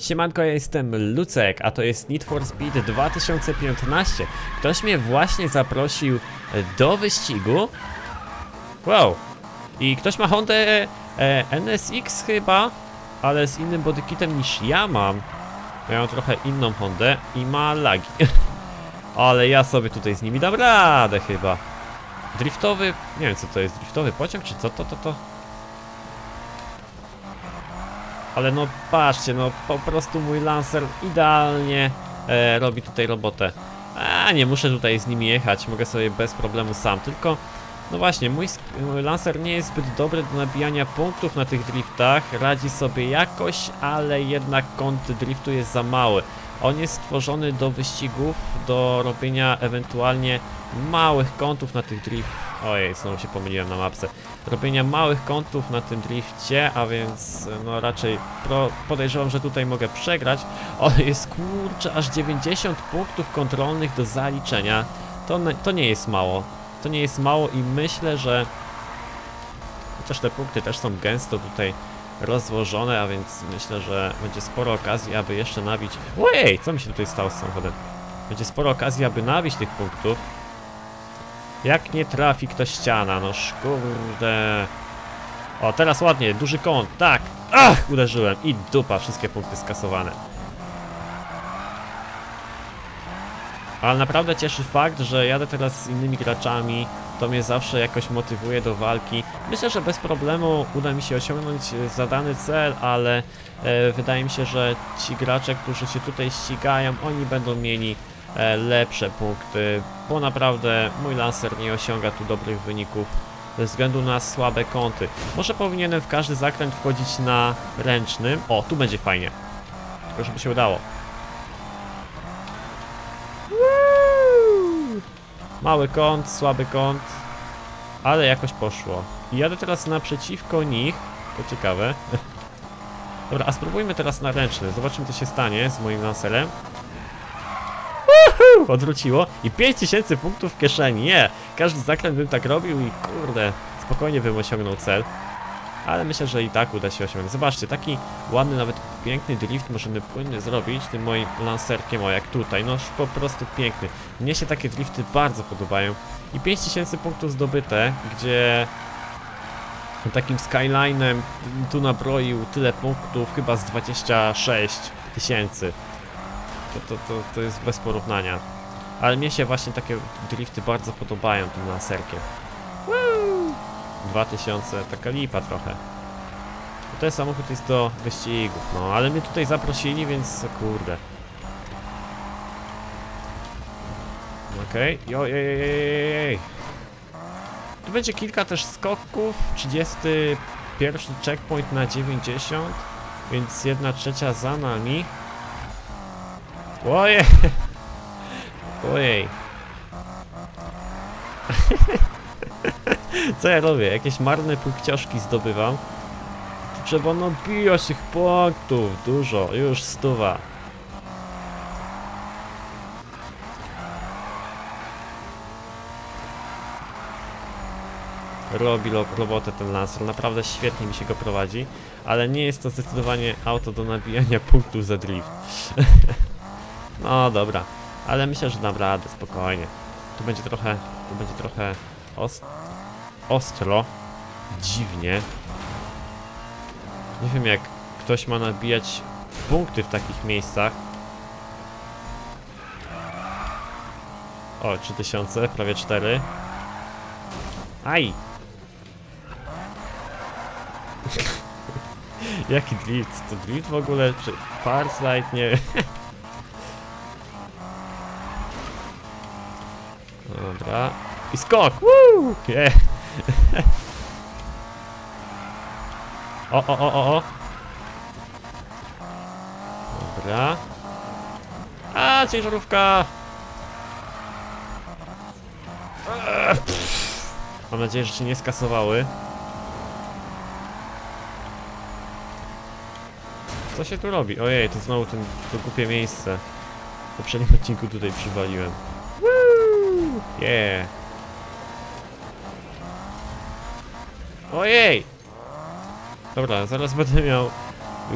Siemanko, ja jestem Lucek, a to jest Need for Speed 2015. Ktoś mnie właśnie zaprosił do wyścigu. Wow. I ktoś ma Hondę NSX chyba, ale z innym bodykitem niż ja mam. Ja mam trochę inną Hondę i ma lagi. Ale ja sobie tutaj z nimi dam radę chyba. Driftowy, nie wiem co to jest, driftowy pociąg czy co to? Ale no patrzcie, no po prostu mój Lancer idealnie robi tutaj robotę. A nie muszę tutaj z nimi jechać, mogę sobie bez problemu sam, tylko no właśnie, mój Lancer nie jest zbyt dobry do nabijania punktów na tych driftach. Radzi sobie jakoś, ale jednak kąt driftu jest za mały. On jest stworzony do wyścigów, do robienia ewentualnie małych kątów na tych drift. Ojej, znowu się pomyliłem na mapce. Robienia małych kątów na tym drifcie, a więc no raczej podejrzewam, że tutaj mogę przegrać. O, jest kurczę, aż 90 punktów kontrolnych do zaliczenia. To nie jest mało. To nie jest mało i myślę, że chociaż te punkty też są gęsto tutaj rozłożone, a więc myślę, że będzie sporo okazji, aby jeszcze nabić... Ojej, co mi się tutaj stało z samochodem? Będzie sporo okazji, aby nabić tych punktów. Jak nie trafi kto ściana, no kurde. O, teraz ładnie, duży kąt, tak. Ach, uderzyłem i dupa, wszystkie punkty skasowane. Ale naprawdę cieszy fakt, że jadę teraz z innymi graczami. To mnie zawsze jakoś motywuje do walki. Myślę, że bez problemu uda mi się osiągnąć zadany cel, ale wydaje mi się, że ci gracze, którzy się tutaj ścigają, oni będą mieli lepsze punkty, bo naprawdę mój Lancer nie osiąga tu dobrych wyników ze względu na słabe kąty. Może powinienem w każdy zakręt wchodzić na ręcznym. O, tu będzie fajnie. Tylko żeby się udało. Mały kąt, słaby kąt, ale jakoś poszło. I jadę teraz naprzeciwko nich, to ciekawe. Dobra, a spróbujmy teraz na ręczny, zobaczymy co się stanie z moim Lancerem. Uhu, odwróciło i 5000 punktów w kieszeni, nie! Każdy zakręt bym tak robił i kurde, spokojnie bym osiągnął cel. Ale myślę, że i tak uda się osiągnąć. Zobaczcie, taki ładny, nawet piękny drift możemy płynnie zrobić tym moim Lancerkiem, o jak tutaj, no po prostu piękny. Mnie się takie drifty bardzo podobają. I 5000 punktów zdobyte, gdzie takim Skyline'em tu nabroił tyle punktów, chyba z 26 000. To jest bez porównania. Ale mnie się właśnie takie drifty bardzo podobają tym Lancerkiem. 2000, taka lipa trochę. Ten samochód jest do wyścigów, no ale mnie tutaj zaprosili, więc kurde. Okej, ojej. Tu będzie kilka też skoków, 31 checkpoint na 90, więc 1/3 za nami. Ojej! Ojej! Co ja robię? Jakieś marne punkcioszki zdobywam. Tu trzeba no bijać tych punktów. Dużo, już 100. Robi robotę ten Lancer, naprawdę świetnie mi się go prowadzi. Ale nie jest to zdecydowanie auto do nabijania punktów za drift. No dobra, ale myślę, że dam radę, spokojnie. Tu będzie trochę ostro, dziwnie. Nie wiem jak ktoś ma nabijać punkty w takich miejscach. O, 3000, prawie 4. Aj! Jaki drift? To drift w ogóle? Czy parslide? Nie wiem. Dobra. I skok! Woo! Yeah. O. Dobra. A, ciężarówka! Mam nadzieję, że się nie skasowały. Co się tu robi? Ojej, to znowu to głupie miejsce. W poprzednim odcinku tutaj przywaliłem. Yeah. Ojej! Dobra, zaraz będę miał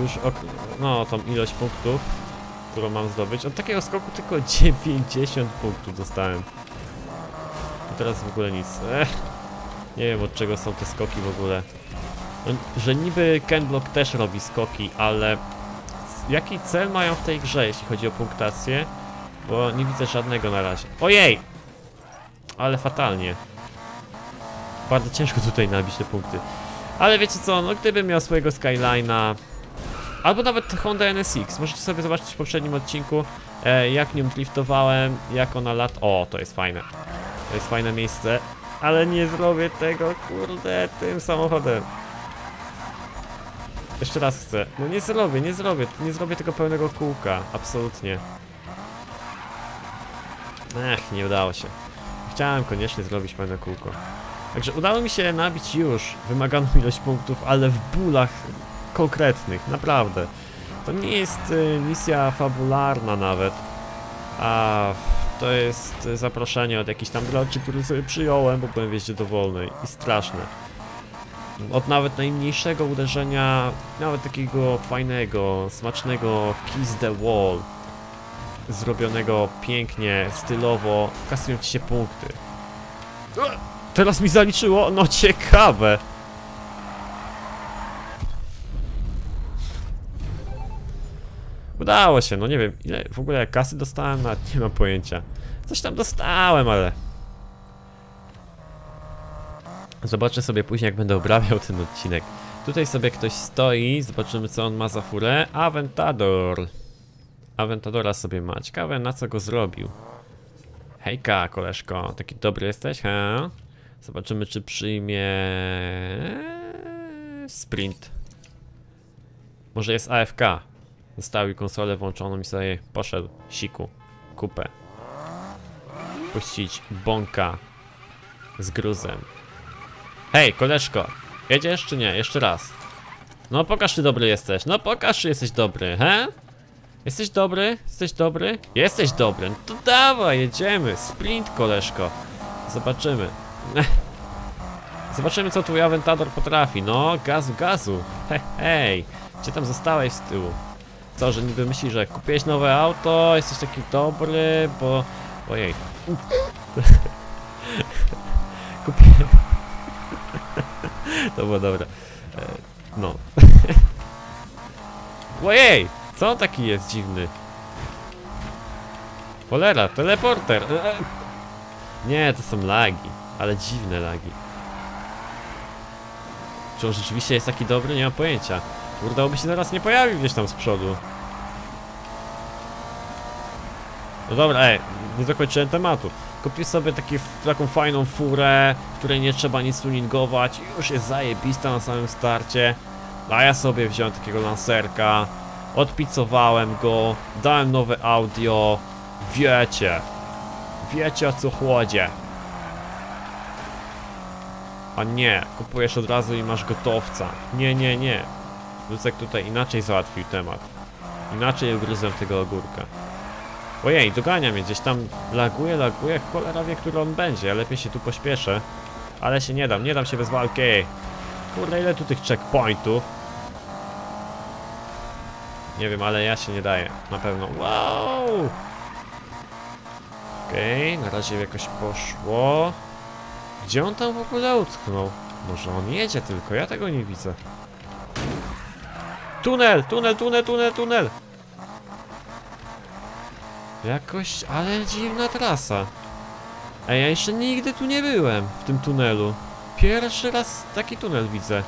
już no tą ilość punktów, którą mam zdobyć. Od takiego skoku tylko 90 punktów dostałem. I teraz w ogóle nic. Nie wiem, od czego są te skoki w ogóle. Że niby Ken Block też robi skoki, ale jaki cel mają w tej grze, jeśli chodzi o punktację? Bo nie widzę żadnego na razie. Ojej! Ale fatalnie. Bardzo ciężko tutaj nabić te punkty. Ale wiecie co, no gdybym miał swojego Skyline'a, albo nawet Honda NSX, możecie sobie zobaczyć w poprzednim odcinku, jak nią driftowałem, jak ona lat... O, to jest fajne. To jest fajne miejsce. Ale nie zrobię tego, kurde, tym samochodem. Jeszcze raz chcę. No nie zrobię tego pełnego kółka, absolutnie. Ech, nie udało się. Chciałem koniecznie zrobić pełne kółko. Także udało mi się nabić już wymaganą ilość punktów, ale w bólach konkretnych, naprawdę. To nie jest misja fabularna nawet, a to jest zaproszenie od jakichś tam graczy, który sobie przyjąłem, bo byłem w jeździe dowolnej i straszne. Od nawet najmniejszego uderzenia, nawet takiego fajnego, smacznego kiss the wall, zrobionego pięknie, stylowo, kasują ci się punkty. Teraz mi zaliczyło? No ciekawe! Udało się, no nie wiem, ile w ogóle kasy dostałem, nawet nie mam pojęcia. Coś tam dostałem, ale... Zobaczę sobie później, jak będę obrabiał ten odcinek. Tutaj sobie ktoś stoi, zobaczymy, co on ma za furę. Aventador. Aventadora sobie ma. Ciekawe, na co go zrobił. Hejka, koleżko, taki dobry jesteś, he? Zobaczymy, czy przyjmie... sprint. Może jest AFK. Zostawił konsolę włączoną i sobie poszedł. Siku. Kupę. Puścić bąka z gruzem. Hej, koleżko, jedziesz czy nie? Jeszcze raz. No pokaż, czy dobry jesteś. No pokaż, czy jesteś dobry, he? Jesteś dobry? Jesteś dobry? Jesteś dobry, no to dawaj, jedziemy. Sprint, koleżko. Zobaczymy. Zobaczymy, co tu Aventador potrafi. No, gazu, gazu. Hej, hej. Gdzie tam zostałeś z tyłu? Co, że niby myślisz, że kupiłeś nowe auto, jesteś taki dobry, bo... Ojej. Kupiłem... To było dobre. No. Ojej! Co on taki jest dziwny? Cholera, teleporter! Nie, to są lagi. Ale dziwne lagi. Czy on rzeczywiście jest taki dobry? Nie mam pojęcia. Kurde, by się zaraz nie pojawił gdzieś tam z przodu. No dobra, nie dokończyłem tematu. Kupił sobie taką fajną furę, w której nie trzeba nic tuningować. Już jest zajebista na samym starcie. A ja sobie wziąłem takiego lancerka. Odpicowałem go, dałem nowe audio. Wiecie. Wiecie, o co chodzi. A nie, kupujesz od razu i masz gotowca. Nie, nie, nie. Lucek tutaj inaczej załatwił temat. Inaczej ugryzłem tego ogórka. Ojej, dogania mnie, gdzieś tam laguje, cholera wie, który on będzie. Lepiej się tu pośpieszę. Ale się nie dam się bez walki. Kurde, ile tu tych checkpointów. Nie wiem, ale ja się nie daję, na pewno. Wow! Okej, na razie jakoś poszło. Gdzie on tam w ogóle utknął? Może on jedzie tylko, ja tego nie widzę. Tunel! Jakoś, ale dziwna trasa. Ej, ja jeszcze nigdy tu nie byłem, w tym tunelu. Pierwszy raz taki tunel widzę.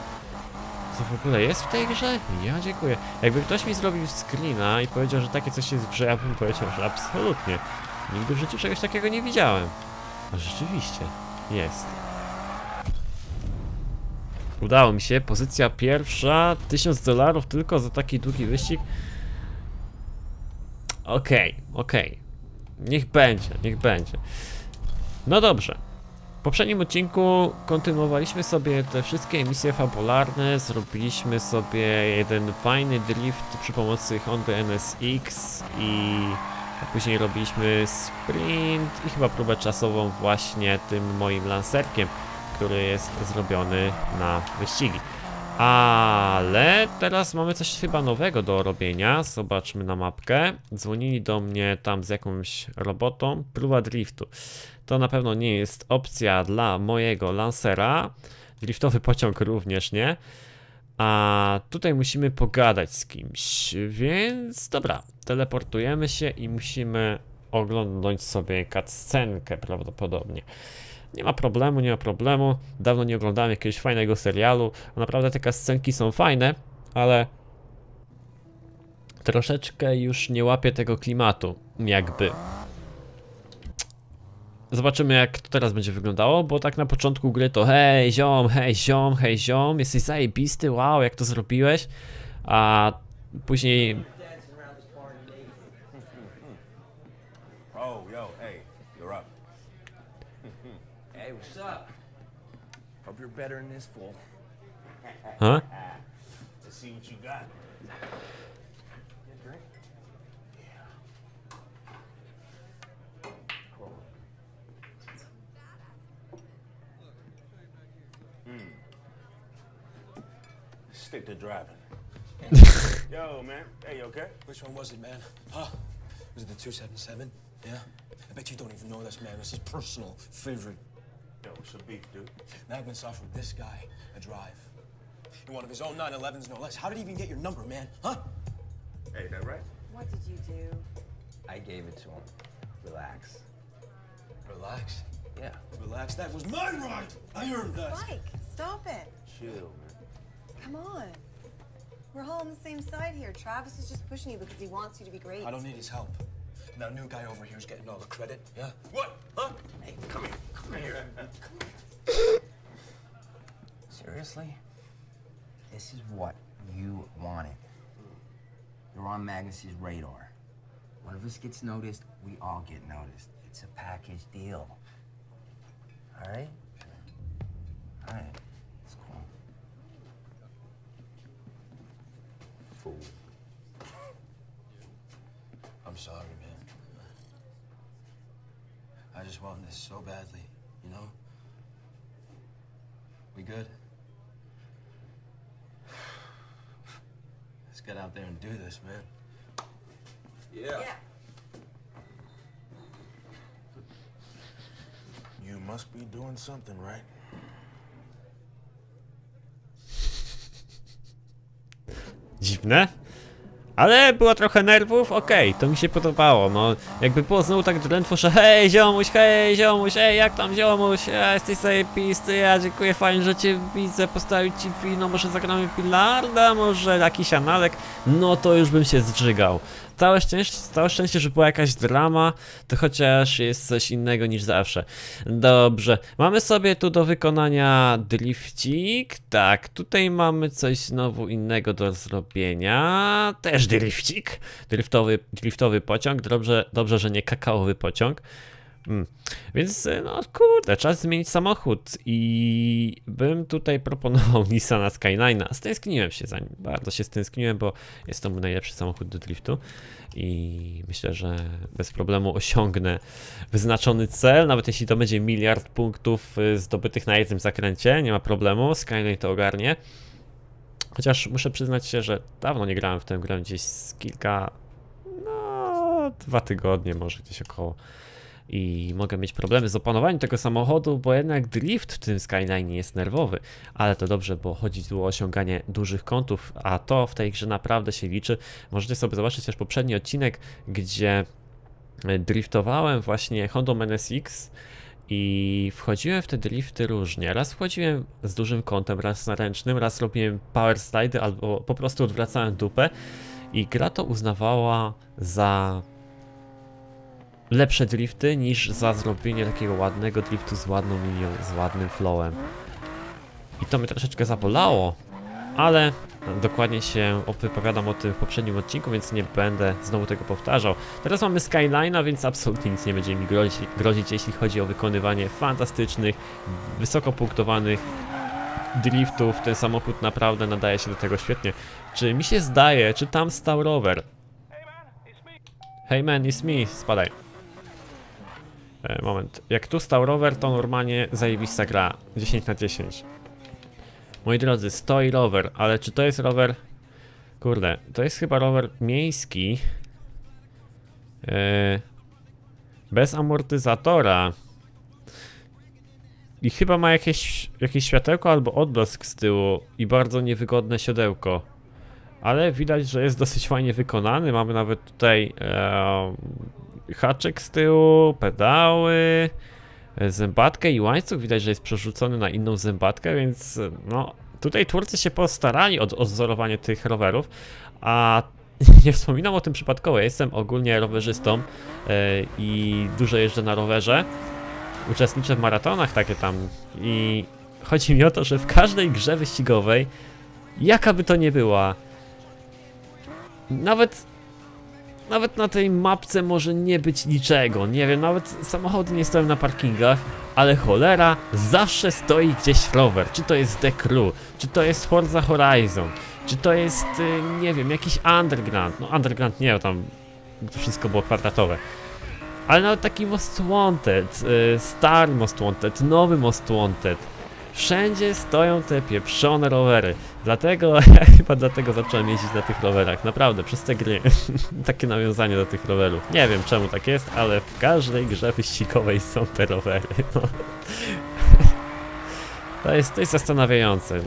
Co w ogóle jest w tej grze? Ja dziękuję. Jakby ktoś mi zrobił screena i powiedział, że takie coś jest w grze, ja bym powiedział, że absolutnie. Nigdy w życiu czegoś takiego nie widziałem. A rzeczywiście, jest. Udało mi się, pozycja pierwsza, $1000 tylko za taki długi wyścig. Okej. Niech będzie. No dobrze. W poprzednim odcinku kontynuowaliśmy sobie te wszystkie misje fabularne. Zrobiliśmy sobie jeden fajny drift przy pomocy Hondy NSX i później robiliśmy sprint i chyba próbę czasową właśnie tym moim lancerkiem, który jest zrobiony na wyścigi. Ale teraz mamy coś chyba nowego do robienia. Zobaczmy na mapkę. Dzwonili do mnie tam z jakąś robotą. Próba driftu. To na pewno nie jest opcja dla mojego Lancera. Driftowy pociąg również nie. A tutaj musimy pogadać z kimś. Więc dobra, teleportujemy się i musimy oglądać sobie cutscenkę prawdopodobnie. Nie ma problemu, nie ma problemu. Dawno nie oglądałem jakiegoś fajnego serialu. Naprawdę te cutscenki są fajne, ale troszeczkę już nie łapię tego klimatu, jakby. Zobaczymy, jak to teraz będzie wyglądało, bo tak na początku gry to hej ziom, hej ziom, hej ziom, jesteś zajebisty, wow, jak to zrobiłeś. A później... Huh? Stick to driving. Yo, man. Hey, you okay? Which one was it, man? Huh? Was it the 277? Yeah? I bet you don't even know this, man. This is personal favorite. Yo, it's a beef, dude. Magnus offered this guy a drive. In one of his own 911s, no less. How did he even get your number, man? Huh? Hey, that right? What did you do? I gave it to him. Relax. Relax? Yeah. Relax. That was my ride! I earned that! Mike, stop it! Chill, man. Come on. We're all on the same side here. Travis is just pushing you because he wants you to be great. I don't need his help. That new guy over here is getting all the credit, yeah? What? Huh? Hey, come here. Come here. Come here. Seriously? This is what you wanted. You're on Magnus's radar. One of us gets noticed, we all get noticed. It's a package deal. All right? All right. It's cool. Fool. I'm sorry, man. I just want this so badly, you know? We good? Let's get out there and do this, man. Yeah. You must be doing something, right? Dziwne? Ale było trochę nerwów, okej, to mi się podobało, no jakby było znowu tak drętwo, że hej ziomuś, ej jak tam ziomuś, ja jesteś zajebisty, ja dziękuję, fajnie, że cię widzę, postawił ci wino, może zagramy bilarda, może jakiś analek, no to już bym się zdrzygał. Całe szczęście, że była jakaś drama, to chociaż jest coś innego niż zawsze. Dobrze, mamy sobie tu do wykonania drifcik, tak, tutaj mamy coś znowu innego do zrobienia, też drifcik, driftowy pociąg, dobrze, że nie kakaowy pociąg. Więc no kurde, czas zmienić samochód i bym tutaj proponował Nissana Skyline'a. Stęskniłem się za nim, bardzo się stęskniłem, bo jest to mój najlepszy samochód do driftu i myślę, że bez problemu osiągnę wyznaczony cel, nawet jeśli to będzie 1 000 000 punktów zdobytych na jednym zakręcie, nie ma problemu, Skyline to ogarnie. Chociaż muszę przyznać się, że dawno nie grałem w tę grę, gdzieś z kilka, no 2 tygodnie może gdzieś około. I mogę mieć problemy z opanowaniem tego samochodu, bo jednak drift w tym Skyline jest nerwowy. Ale to dobrze, bo chodzi tu o osiąganie dużych kątów, a to w tej grze naprawdę się liczy. Możecie sobie zobaczyć też poprzedni odcinek, gdzie driftowałem właśnie Hondą NSX i wchodziłem w te drifty różnie. Raz wchodziłem z dużym kątem, raz na ręcznym, raz robiłem power slide albo po prostu odwracałem dupę i gra to uznawała za... lepsze drifty niż za zrobienie takiego ładnego driftu z ładną linią, z ładnym flowem. I to mnie troszeczkę zabolało, ale dokładnie się wypowiadam o tym w poprzednim odcinku, więc nie będę znowu tego powtarzał. Teraz mamy Skyline'a, więc absolutnie nic nie będzie mi grozić, jeśli chodzi o wykonywanie fantastycznych, wysoko punktowanych driftów. Ten samochód naprawdę nadaje się do tego świetnie. Czy mi się zdaje, czy tam stał rower? Hey man, it's me, spadaj. Moment, jak tu stał rower, to normalnie zajebista gra, 10 na 10. Moi drodzy, stoi rower, ale czy to jest rower? Kurde, to jest chyba rower miejski. Bez amortyzatora. I chyba ma jakieś światełko albo odblask z tyłu i bardzo niewygodne siodełko. Ale widać, że jest dosyć fajnie wykonany. Mamy nawet tutaj haczyk z tyłu, pedały, zębatkę i łańcuch. Widać, że jest przerzucony na inną zębatkę, więc no tutaj Twórcy się postarali o odzorowanie tych rowerów. A nie wspominam o tym przypadkowo. Ja jestem ogólnie rowerzystą i dużo jeżdżę na rowerze. Uczestniczę w maratonach takie tam i chodzi mi o to, że w każdej grze wyścigowej, jaka by to nie była, nawet na tej mapce może nie być niczego, nie wiem, nawet samochody nie stoją na parkingach, ale cholera, zawsze stoi gdzieś rower, czy to jest The Crew, czy to jest Forza Horizon, czy to jest, nie wiem, jakiś Underground, no Underground nie, tam to wszystko było kwadratowe. Ale nawet taki Most Wanted, stary Most Wanted, nowy Most Wanted. Wszędzie stoją te pieprzone rowery. Dlatego, ja chyba dlatego zacząłem jeździć na tych rowerach. Naprawdę, przez te gry. Takie nawiązanie do tych rowerów. Nie wiem czemu tak jest, ale w każdej grze wyścigowej są te rowery. No. To jest zastanawiające.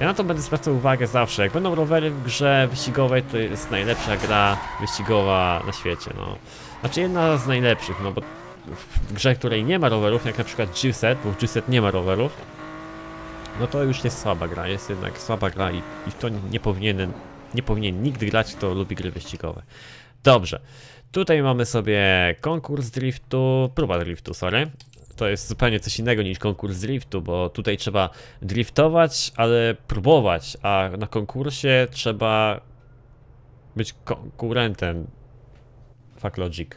Ja na to będę zwracał uwagę zawsze. Jak będą rowery w grze wyścigowej, to jest najlepsza gra wyścigowa na świecie. No. Znaczy jedna z najlepszych, no bo w grze, której nie ma rowerów, jak na przykład G-Set, bo w G-Set nie ma rowerów, no to już jest słaba gra, jest jednak słaba gra i to nie powinien nikt grać, kto lubi gry wyścigowe. Dobrze, tutaj mamy sobie konkurs driftu, próba driftu, sorry. To jest zupełnie coś innego niż konkurs driftu, bo tutaj trzeba driftować, ale próbować, a na konkursie trzeba być konkurentem. Fuck logic.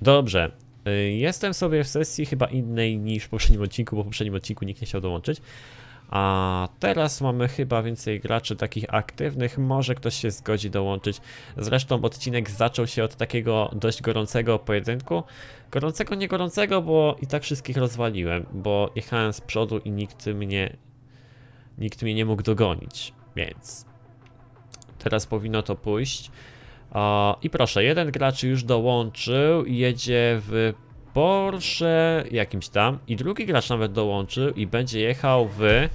Dobrze, jestem sobie w sesji chyba innej niż w poprzednim odcinku, bo w poprzednim odcinku nikt nie chciał dołączyć. A teraz mamy chyba więcej graczy takich aktywnych, może ktoś się zgodzi dołączyć. Zresztą odcinek zaczął się od takiego dość gorącego pojedynku. Gorącego, nie gorącego, bo i tak wszystkich rozwaliłem, bo jechałem z przodu i nikt mnie nie mógł dogonić, więc teraz powinno to pójść. I proszę, jeden gracz już dołączył i jedzie w Porsche jakimś tam. I drugi gracz nawet dołączył i będzie jechał w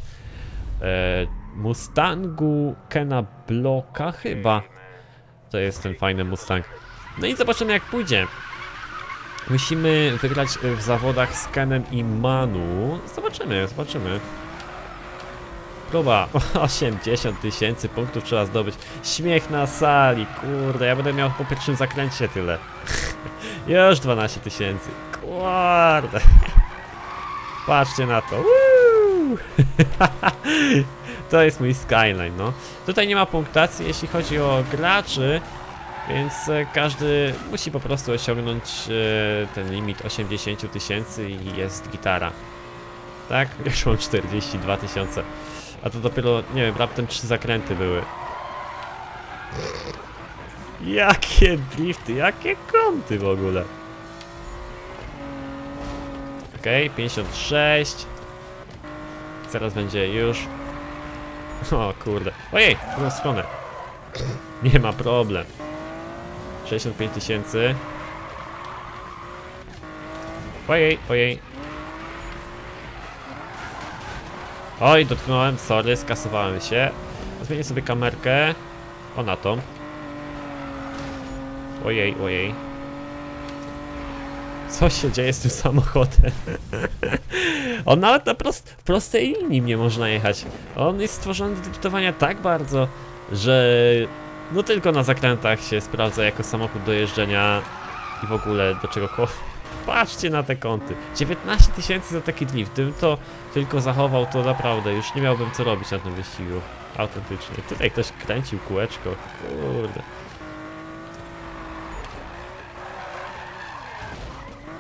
Mustangu Kena Blocka chyba. To jest ten fajny Mustang. No i zobaczymy jak pójdzie. Musimy wygrać w zawodach z Kenem i Manu. Zobaczymy, zobaczymy. Próba, 80 000 punktów trzeba zdobyć. Śmiech na sali, kurde, ja będę miał po pierwszym zakręcie tyle. Już 12 000, kurde. Patrzcie na to. To jest mój Skyline, no. Tutaj nie ma punktacji, jeśli chodzi o graczy, więc każdy musi po prostu osiągnąć ten limit 80 000 i jest gitara. Tak? Już mam 42 000. A to dopiero, nie wiem, raptem 3 zakręty były. Jakie drifty, jakie kąty w ogóle. Okej, 56. Zaraz będzie już. O kurde. Ojej, w drugą stronę. Nie ma problem. 65 000. Ojej, ojej. Oj, dotknąłem, sorry, skasowałem się. Zmienię sobie kamerkę. O, na tą. Ojej, ojej. Co się dzieje z tym samochodem? On nawet na prostej linii nie można jechać. On jest stworzony do driftowania tak bardzo, że no tylko na zakrętach się sprawdza jako samochód do jeżdżenia i w ogóle do czegokolwiek. Patrzcie na te kąty. 19 000 za taki drift. Gdybym to tylko zachował, to naprawdę już nie miałbym co robić na tym wyścigu. Autentycznie. Tutaj ktoś kręcił kółeczko. Kurde.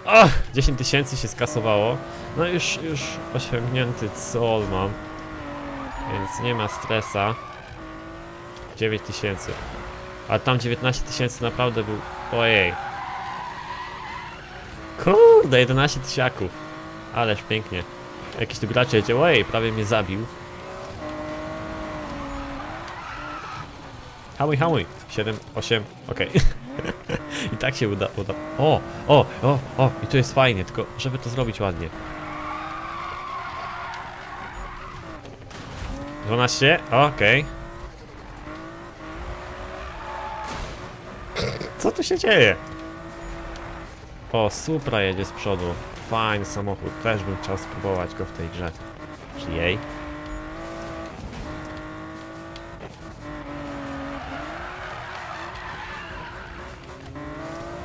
Och! 10 000 się skasowało. No już osiągnięty cel mam. Więc nie ma stresa. 9 000. A tam 19 000 naprawdę był... Ojej. Kurde, 11 000. Ależ pięknie. Jakiś tu gracz jedzie, ojej, prawie mnie zabił. hamuj, 7, 8, okej. I tak się uda. O, i tu jest fajnie, tylko żeby to zrobić ładnie. 12, okej. Co tu się dzieje? O, Supra jedzie z przodu. Fajny samochód, też bym chciał spróbować go w tej grze. Czy jej?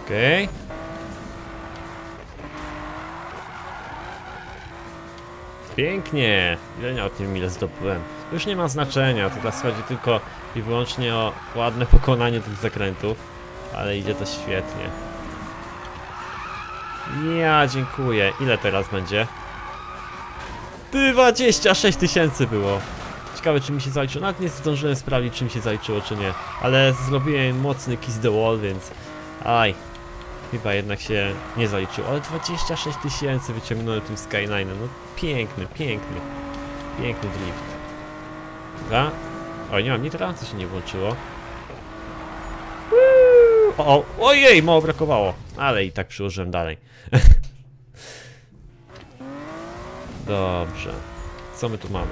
Okej. Pięknie! Ile o tym ile zdobyłem? Już nie ma znaczenia, to teraz chodzi tylko i wyłącznie o ładne pokonanie tych zakrętów. Ale idzie to świetnie. Ja dziękuję. Ile teraz będzie? 26 000 było. Ciekawe czy mi się zaliczyło. Nawet nie zdążyłem sprawdzić czy mi się zaliczyło czy nie. Ale zrobiłem mocny kiss the wall, więc... Aj, chyba jednak się nie zaliczył, ale 26 000 wyciągnąłem tym Skyline'em, no piękny drift. Dobra, oj nie mam nitra, co się nie włączyło. Ojej, mało brakowało, ale i tak przyłożyłem dalej. Dobrze, co my tu mamy?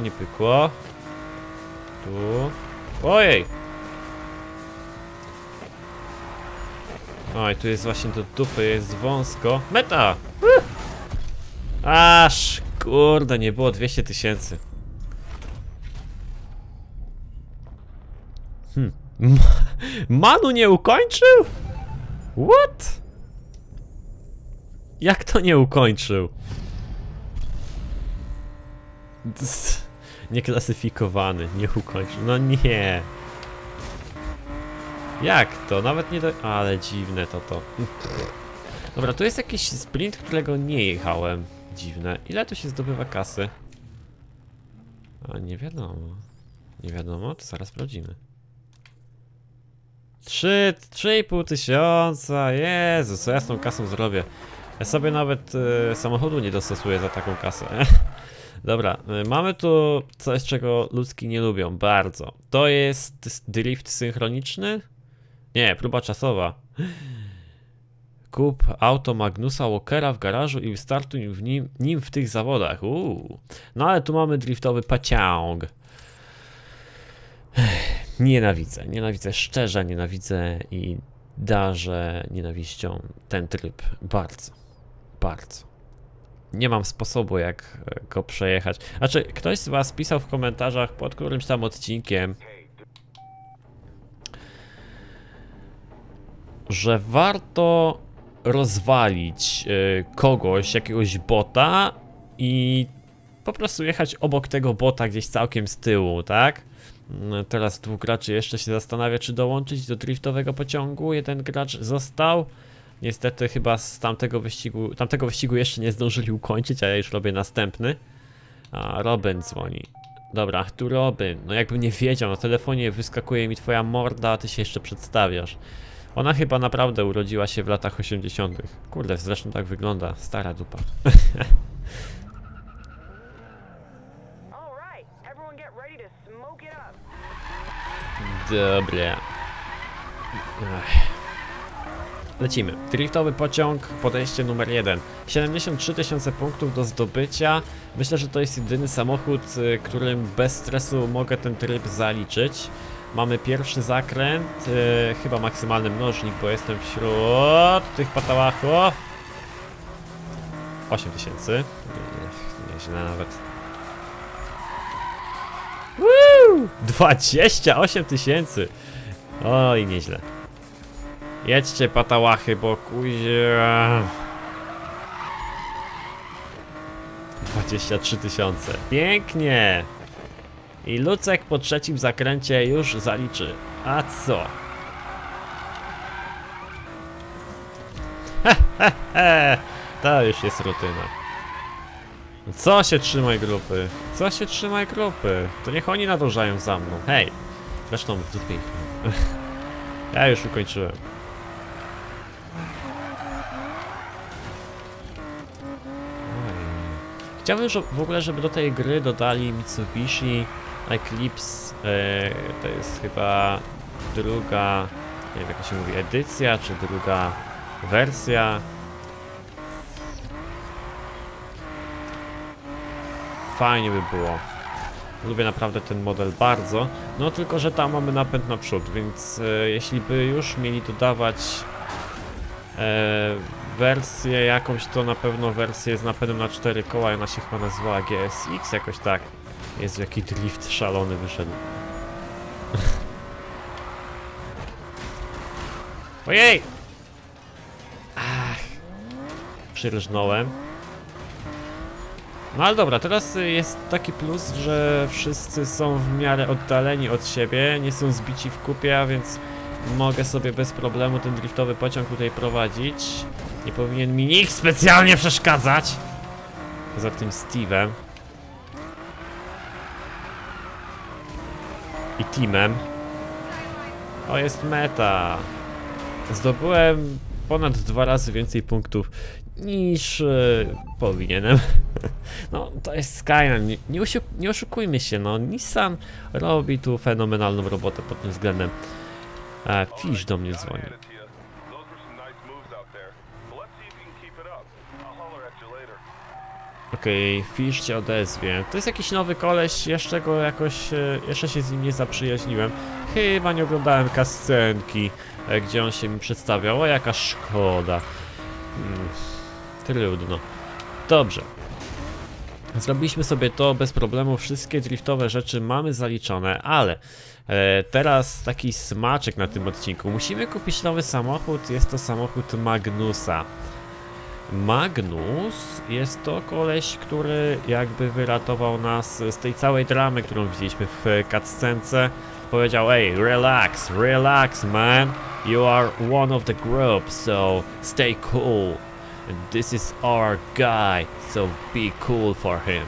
Nie pykło. Tu. Ojej! Oj, tu jest właśnie do dupy, jest wąsko. Meta! Aż kurde, nie było 200 000. Manu nie ukończył? What? Jak to nie ukończył? Nieklasyfikowany, nie ukończył. No nie. Jak to? Nawet nie do... Ale dziwne to. Dobra, tu jest jakiś sprint, którego nie jechałem. Dziwne. Ile tu się zdobywa kasy? A nie wiadomo. Nie wiadomo, to zaraz sprawdzimy. 3,5 tysiąca. Jezu, co ja z tą kasą zrobię? Ja sobie nawet samochodu nie dostosuję za taką kasę. Dobra, mamy tu coś, czego ludzki nie lubią bardzo. To jest drift synchroniczny? Nie, próba czasowa. Kup auto Magnusa Walkera w garażu i startuj w nim w tych zawodach. No ale tu mamy driftowy pociąg. Nienawidzę, szczerze nienawidzę i darzę nienawiścią ten tryb bardzo. Nie mam sposobu jak go przejechać. Znaczy, ktoś z was pisał w komentarzach pod którymś tam odcinkiem, że warto rozwalić kogoś, jakiegoś bota i po prostu jechać obok tego bota gdzieś całkiem z tyłu, tak? Teraz dwóch graczy jeszcze się zastanawia, czy dołączyć do driftowego pociągu. Jeden gracz został. Niestety chyba z tamtego wyścigu jeszcze nie zdążyli ukończyć, a ja już robię następny. A, Robin dzwoni. Dobra, tu Robin. No jakbym nie wiedział, na telefonie wyskakuje mi twoja morda, a ty się jeszcze przedstawiasz. Ona chyba naprawdę urodziła się w latach 80. Kurde, zresztą tak wygląda, stara dupa. Dobra. Lecimy. Driftowy pociąg, podejście numer 1. 73 000 punktów do zdobycia. Myślę, że to jest jedyny samochód, którym bez stresu mogę ten tryb zaliczyć. Mamy pierwszy zakręt, chyba maksymalny mnożnik, bo jestem wśród tych patałachów. 8000. Nieźle nawet. 28 000. Oj, nieźle. Jedźcie patałachy, bo kuźwa. 23 000. Pięknie! I Lucek po trzecim zakręcie już zaliczy. A co? To już jest rutyna. Co się trzymaj grupy? To niech oni nadążają za mną. Hej! Zresztą w dupie. Ja już ukończyłem. Chciałbym w ogóle, żeby do tej gry dodali Mitsubishi Eclipse, to jest chyba druga, nie wiem jak to się mówi, edycja, czy druga wersja. Fajnie by było. Lubię naprawdę ten model bardzo. No tylko, że tam mamy napęd na przód, więc jeśli by już mieli dodawać wersję jakąś, to na pewno wersję z napędem na 4 koła, ona się chyba nazywała GSX, jakoś tak. Jezu, jaki drift szalony wyszedł. Ojej! Ach, przyrżnąłem. No ale dobra, teraz jest taki plus, że wszyscy są w miarę oddaleni od siebie, nie są zbici w kupie, a więc mogę sobie bez problemu ten driftowy pociąg tutaj prowadzić. Nie powinien mi nikt specjalnie przeszkadzać. Poza tym Steve'em. I Timem. O, jest meta. Zdobyłem ponad 2 razy więcej punktów niż powinienem. No to jest Skyline, nie oszukujmy się, no Nissan robi tu fenomenalną robotę pod tym względem. Fish do mnie dzwoni. Okej, Fish cię odezwie. To jest jakiś nowy koleś, jeszcze go jakoś, jeszcze się z nim nie zaprzyjaźniłem. Chyba nie oglądałem kascenki, gdzie on się mi przedstawiał. O, jaka szkoda. Trudno. Dobrze. Zrobiliśmy sobie to bez problemu, wszystkie driftowe rzeczy mamy zaliczone, ale teraz taki smaczek na tym odcinku. Musimy kupić nowy samochód, jest to samochód Magnusa. Magnus jest to koleś, który jakby wyratował nas z tej całej dramy, którą widzieliśmy w cutscence. Powiedział: "Hey, relax, relax man, you are one of the group, so stay cool. This is our guy, so be cool for him."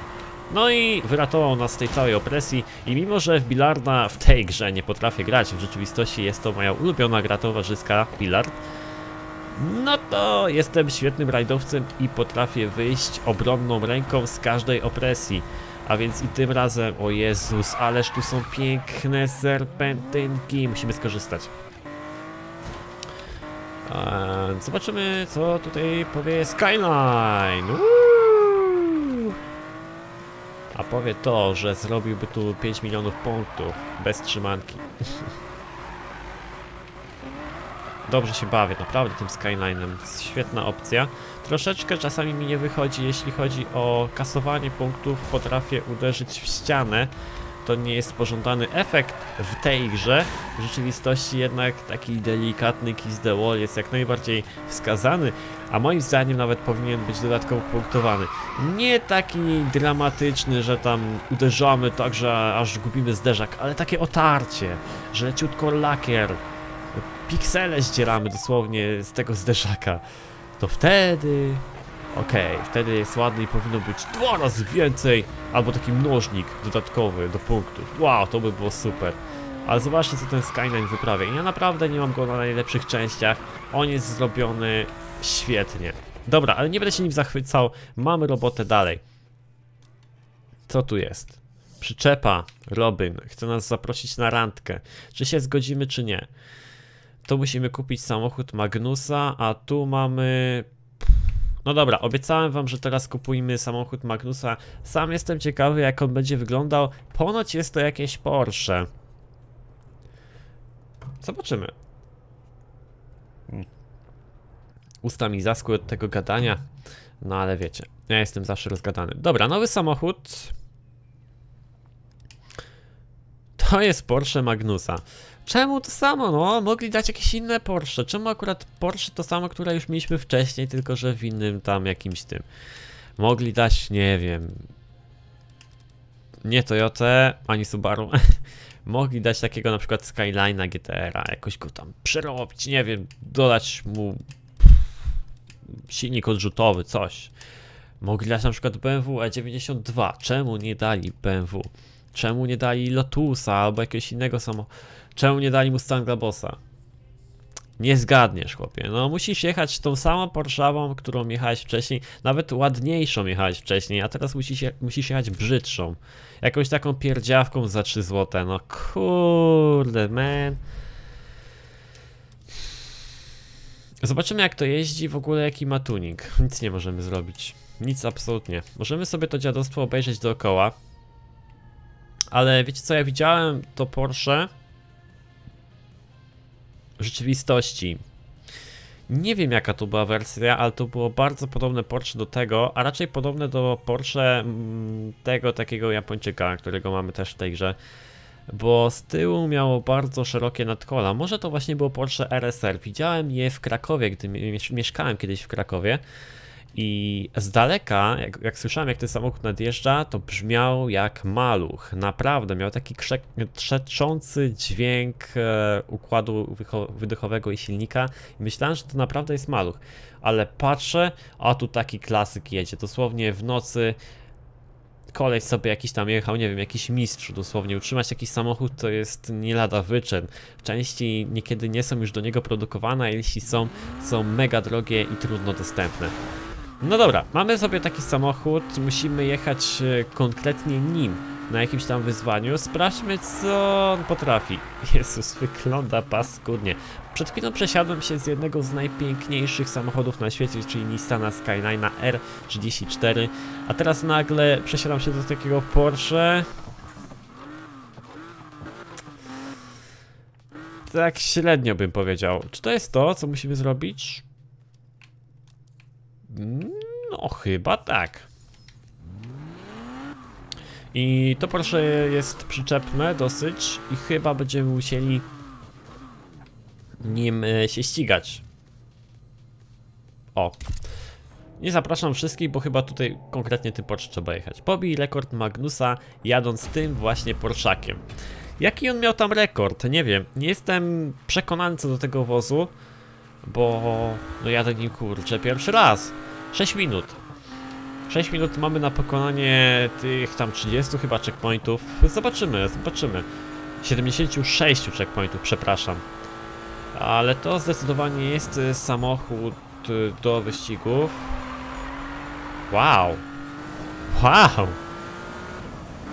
No i wyratował nas z tej całej opresji i mimo, że w bilarda w tej grze nie potrafię grać, w rzeczywistości jest to moja ulubiona gra towarzyska, bilard, no to jestem świetnym rajdowcem i potrafię wyjść obronną ręką z każdej opresji. A więc i tym razem, o Jezus, ależ tu są piękne serpentynki, musimy skorzystać. Zobaczymy, co tutaj powie Skyline. Uuu! A powie to, że zrobiłby tu 5 milionów punktów bez trzymanki. Dobrze się bawię, naprawdę, tym Skyline'em. Świetna opcja. Troszeczkę czasami mi nie wychodzi, jeśli chodzi o kasowanie punktów. Potrafię uderzyć w ścianę. To nie jest pożądany efekt w tej grze. W rzeczywistości jednak taki delikatny kiss the wall jest jak najbardziej wskazany, a moim zdaniem nawet powinien być dodatkowo punktowany. Nie taki dramatyczny, że tam uderzamy tak, że aż gubimy zderzak, ale takie otarcie, że leciutko lakier, piksele zdzieramy dosłownie z tego zderzaka. To wtedy... Okej, wtedy jest ładny i powinno być 2 razy więcej, albo taki mnożnik dodatkowy do punktów. Wow, to by było super. Ale zobaczcie, co ten Skyline wyprawia. Ja naprawdę nie mam go na najlepszych częściach. On jest zrobiony świetnie. Dobra, ale nie będę się nim zachwycał. Mamy robotę dalej. Co tu jest? Przyczepa. Robin chce nas zaprosić na randkę. Czy się zgodzimy, czy nie? To musimy kupić samochód Magnusa, a tu mamy... No dobra, obiecałem wam, że teraz kupujmy samochód Magnusa. Sam jestem ciekawy, jak on będzie wyglądał. Ponoć jest to jakieś Porsche. Zobaczymy. Usta mi zaschły od tego gadania. No ale wiecie, ja jestem zawsze rozgadany. Dobra, nowy samochód. To jest Porsche Magnusa. Czemu to samo? No, mogli dać jakieś inne Porsche. Czemu akurat Porsche to samo, które już mieliśmy wcześniej, tylko że w innym tam jakimś tym. Mogli dać, nie wiem... Nie Toyotę, ani Subaru. Mogli dać takiego na przykład Skyline'a GTR-a, jakoś go tam przerobić, nie wiem, dodać mu... silnik odrzutowy, coś. Mogli dać na przykład BMW E92. Czemu nie dali BMW? Czemu nie dali Lotusa albo jakiegoś innego samo? Czemu nie dali Mustanga Bossa? nie zgadniesz, chłopie. No musisz jechać tą samą Porszawą, którą jechałeś wcześniej, nawet ładniejszą jechałeś wcześniej, a teraz musisz jechać brzydszą. Jakąś taką pierdziawką za 3 zł, no kurde, man. Zobaczymy jak to jeździ, w ogóle jaki ma tuning. Nic nie możemy zrobić, nic absolutnie. Możemy sobie to dziadostwo obejrzeć dookoła. Ale wiecie co, ja widziałem to Porsche w rzeczywistości. Nie wiem jaka to była wersja, ale to było bardzo podobne Porsche do tego, a raczej podobne do Porsche tego takiego Japończyka, którego mamy też w tej grze. Bo z tyłu miało bardzo szerokie nadkola. Może to właśnie było Porsche RSR. Widziałem je w Krakowie, gdy mieszkałem kiedyś w Krakowie. I z daleka, jak słyszałem jak ten samochód nadjeżdża, to brzmiał jak maluch. Naprawdę, miał taki trzeszczący dźwięk układu wydechowego i silnika. Myślałem, że to naprawdę jest maluch. Ale patrzę, a tu taki klasyk jedzie. Dosłownie w nocy koleś sobie jakiś tam jechał, nie wiem, jakiś mistrz dosłownie. Utrzymać jakiś samochód to jest nie lada wyczyn. Części niekiedy nie są już do niego produkowane, a jeśli są, są mega drogie i trudno dostępne. No dobra, mamy sobie taki samochód, musimy jechać konkretnie nim na jakimś tam wyzwaniu. Sprawdźmy co on potrafi. Jezus, wygląda paskudnie. Przed chwilą przesiadłem się z jednego z najpiękniejszych samochodów na świecie, czyli Nissana Skyline R34. A teraz nagle przesiadam się do takiego Porsche. Tak średnio bym powiedział. Czy to jest to, co musimy zrobić? No chyba tak. I to Porsche jest przyczepne dosyć i chyba będziemy musieli nim się ścigać. O. Nie zapraszam wszystkich, bo chyba tutaj konkretnie tym Porsche trzeba jechać. Pobij rekord Magnusa jadąc tym właśnie Porszakiem. Jaki on miał tam rekord? Nie wiem. Nie jestem przekonany co do tego wozu, bo no jadę nim kurczę pierwszy raz. 6 minut. 6 minut mamy na pokonanie tych tam 30 chyba checkpointów. Zobaczymy, zobaczymy. 76 checkpointów, przepraszam. Ale to zdecydowanie jest samochód do wyścigów. Wow. Wow.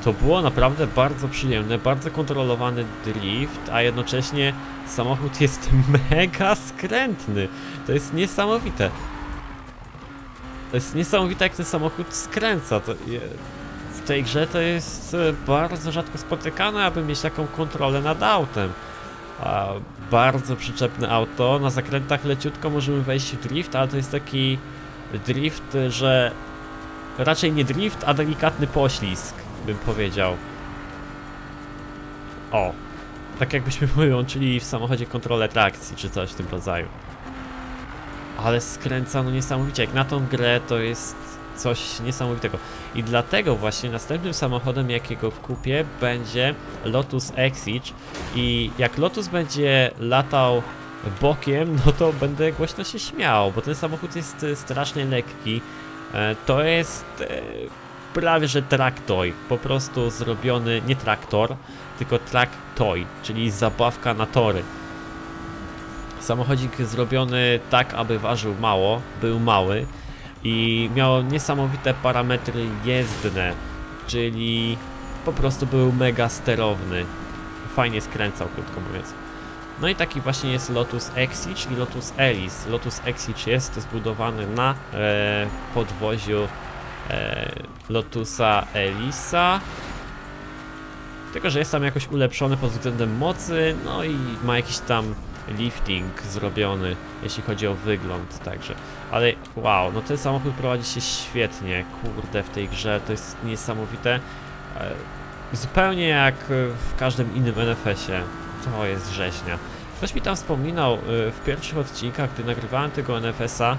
To było naprawdę bardzo przyjemne, bardzo kontrolowany drift, a jednocześnie samochód jest mega skrętny. To jest niesamowite. To jest niesamowite jak ten samochód skręca. W tej grze to jest bardzo rzadko spotykane, aby mieć taką kontrolę nad autem. Bardzo przyczepne auto, na zakrętach leciutko możemy wejść w drift, ale to jest taki drift, że raczej nie drift, a delikatny poślizg, bym powiedział. O, tak jakbyśmy wyłączyli w samochodzie kontrolę trakcji, czy coś w tym rodzaju. Ale skręca no niesamowicie, jak na tą grę to jest coś niesamowitego. I dlatego właśnie następnym samochodem jakiego kupię będzie Lotus Exige. I jak Lotus będzie latał bokiem, no to będę głośno się śmiał, bo ten samochód jest strasznie lekki. To jest prawie że traktoj, po prostu zrobiony nie traktor, tylko traktoj, czyli zabawka na tory. Samochodzik zrobiony tak, aby ważył mało, był mały i miał niesamowite parametry jezdne, czyli po prostu był mega sterowny. Fajnie skręcał, krótko mówiąc. No i taki właśnie jest Lotus Exige i Lotus Elise. Lotus Exige jest zbudowany na podwoziu Lotusa Elisa. Tylko, że jest tam jakoś ulepszony pod względem mocy, no i ma jakiś tam lifting zrobiony, jeśli chodzi o wygląd także. Ale wow, no ten samochód prowadzi się świetnie, kurde, w tej grze to jest niesamowite. Zupełnie jak w każdym innym NFS-ie, to jest rzeźnia. Ktoś mi tam wspominał w pierwszych odcinkach, gdy nagrywałem tego NFS-a,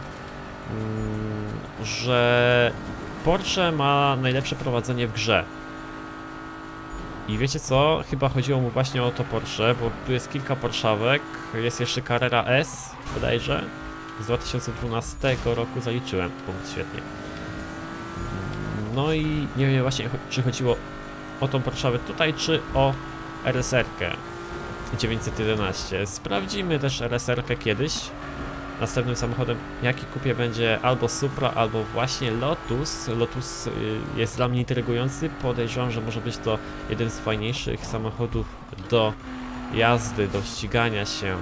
że Porsche ma najlepsze prowadzenie w grze. I wiecie co? Chyba chodziło mu właśnie o to Porsche, bo tu jest kilka Porszawek, jest jeszcze Carrera S, bodajże, z 2012 roku zaliczyłem, punkt świetnie. No i nie wiem właśnie, czy chodziło o tą Porszawę tutaj, czy o RSR-kę. 911. Sprawdzimy też RSR-kę kiedyś. Następnym samochodem, jaki kupię, będzie albo Supra, albo właśnie Lotus. Lotus jest dla mnie intrygujący. Podejrzewam, że może być to jeden z fajniejszych samochodów do jazdy, do ścigania się,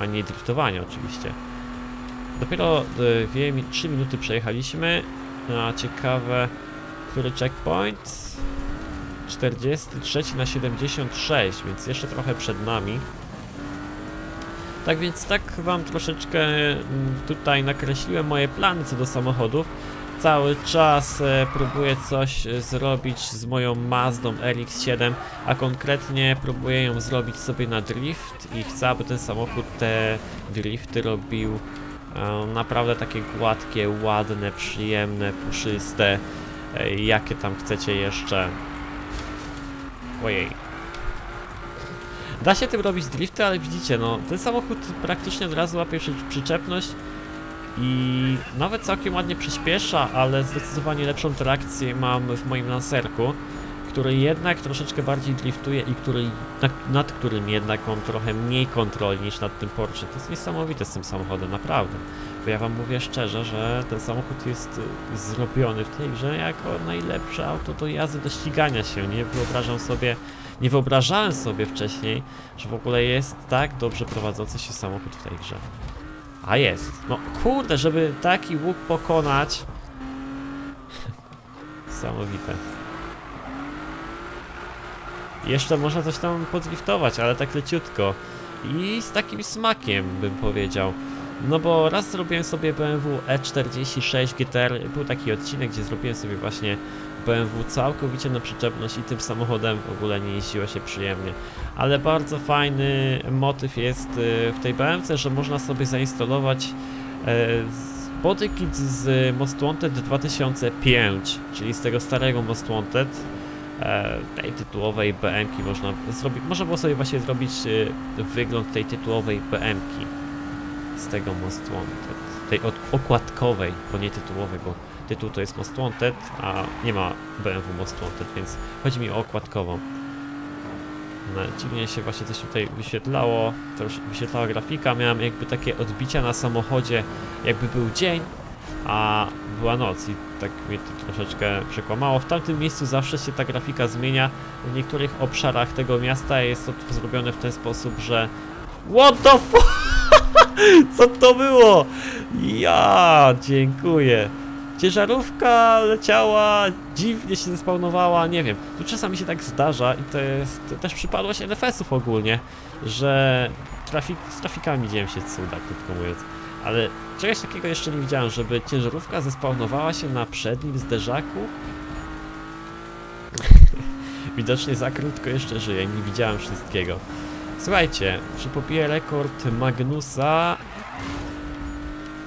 a nie driftowania oczywiście. Dopiero 3 minuty przejechaliśmy. A ciekawe, który checkpoint? 43 na 76, więc jeszcze trochę przed nami. Tak więc tak wam troszeczkę tutaj nakreśliłem moje plany co do samochodów. Cały czas próbuję coś zrobić z moją Mazdą RX-7, a konkretnie próbuję ją zrobić sobie na drift i chcę, aby ten samochód te drifty robił naprawdę takie gładkie, ładne, przyjemne, puszyste, jakie tam chcecie jeszcze. Ojej. Da się tym robić drifty, ale widzicie, no ten samochód praktycznie od razu łapie przyczepność i nawet całkiem ładnie przyspiesza, ale zdecydowanie lepszą trakcję mam w moim Lancerku, który jednak troszeczkę bardziej driftuje i nad którym jednak mam trochę mniej kontroli niż nad tym Porsche. To jest niesamowite z tym samochodem, naprawdę. Bo ja wam mówię szczerze, że ten samochód jest zrobiony w tej grze jako najlepsze auto do jazdy, do ścigania się. Nie wyobrażałem sobie wcześniej, że w ogóle jest tak dobrze prowadzący się samochód w tej grze. A jest. No kurde, żeby taki łuk pokonać. Niesamowite. Jeszcze można coś tam podriftować, ale tak leciutko. I z takim smakiem, bym powiedział. No bo raz zrobiłem sobie BMW E46 GTR. Był taki odcinek, gdzie zrobiłem sobie właśnie BMW całkowicie na przyczepność i tym samochodem w ogóle nie jeździło się przyjemnie. Ale bardzo fajny motyw jest w tej BMW, że można sobie zainstalować bodykit z Most Wanted 2005, czyli z tego starego Most Wanted, tej tytułowej BM-ki można było sobie właśnie zrobić wygląd tej tytułowej BM-ki z tego Most Wanted, tej okładkowej, bo nie tytułowej, bo tytuł to jest Most Wanted, a nie ma BMW Most Wanted, więc chodzi mi o okładkową. No, dziwnie się właśnie coś tutaj wyświetlało, też wyświetlała grafika, miałem jakby takie odbicia na samochodzie, jakby był dzień, a była noc i tak mnie to troszeczkę przekłamało. W tamtym miejscu zawsze się ta grafika zmienia, w niektórych obszarach tego miasta jest to zrobione w ten sposób, że... What the fuck? Co to było? Ja, dziękuję. Ciężarówka leciała, dziwnie się zespawnowała, nie wiem. Tu czasami się tak zdarza i to jest też przypadłość NFS-ów ogólnie, że z trafikami dzieją się cuda, krótko mówiąc. Ale czegoś takiego jeszcze nie widziałem, żeby ciężarówka zespawnowała się na przednim zderzaku. Widocznie za krótko jeszcze żyję, nie widziałem wszystkiego. Słuchajcie, przypobiję rekord Magnusa.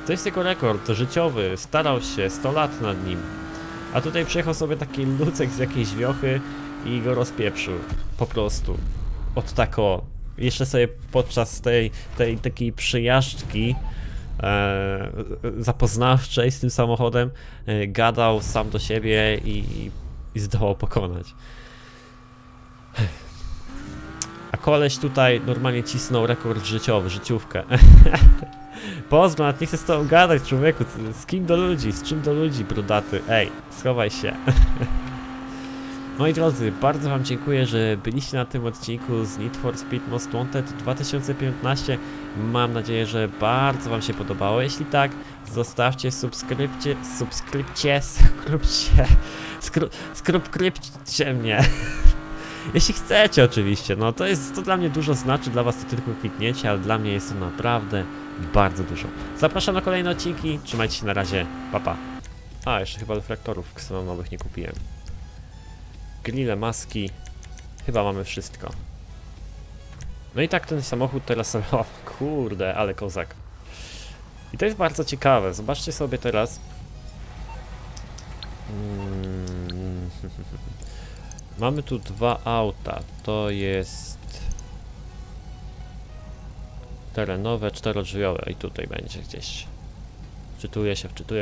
To jest jego rekord życiowy, starał się, 100 lat nad nim. A tutaj przyjechał sobie taki Lucek z jakiejś wiochy i go rozpieprzył. Po prostu. Od tako. Jeszcze sobie podczas tej takiej przejażdżki zapoznawczej z tym samochodem gadał sam do siebie i zdołał pokonać. A koleś tutaj normalnie cisnął rekord życiowy, życiówkę. Pozdrawiam, nie chcę z tobą gadać, człowieku, z kim do ludzi, z czym do ludzi, brudaty, ej, schowaj się. Moi drodzy, bardzo wam dziękuję, że byliście na tym odcinku z Need for Speed Most Wanted 2015. Mam nadzieję, że bardzo wam się podobało, jeśli tak, zostawcie subskrypcję mnie. Jeśli chcecie oczywiście, no to dla mnie dużo znaczy, dla was to tylko kliknięcie, ale dla mnie jest to naprawdę bardzo dużo. Zapraszam na kolejne odcinki, trzymajcie się na razie, pa pa. A, jeszcze chyba reflektorów ksenonowych nie kupiłem. Grille, maski, chyba mamy wszystko. No i tak ten samochód teraz, o kurde, ale kozak. I to jest bardzo ciekawe, zobaczcie sobie teraz. Mamy tu dwa auta, to jest terenowe, czterodrzwiowe i tutaj będzie gdzieś. Wczytuje się, wczytuje.